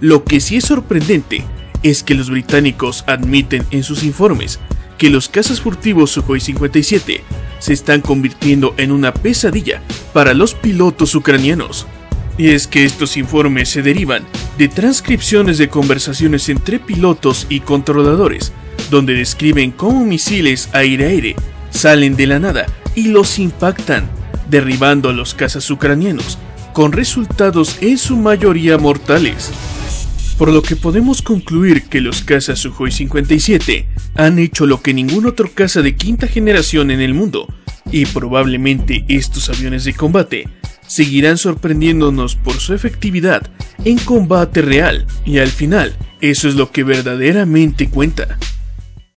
Lo que sí es sorprendente es que los británicos admiten en sus informes que los cazas furtivos Sukhoi 57 se están convirtiendo en una pesadilla para los pilotos ucranianos. Y es que estos informes se derivan de transcripciones de conversaciones entre pilotos y controladores, donde describen cómo misiles aire-aire salen de la nada y los impactan, derribando a los cazas ucranianos, con resultados en su mayoría mortales. Por lo que podemos concluir que los cazas Sukhoi 57 han hecho lo que ningún otro caza de quinta generación en el mundo, y probablemente estos aviones de combate seguirán sorprendiéndonos por su efectividad en combate real, y al final, eso es lo que verdaderamente cuenta.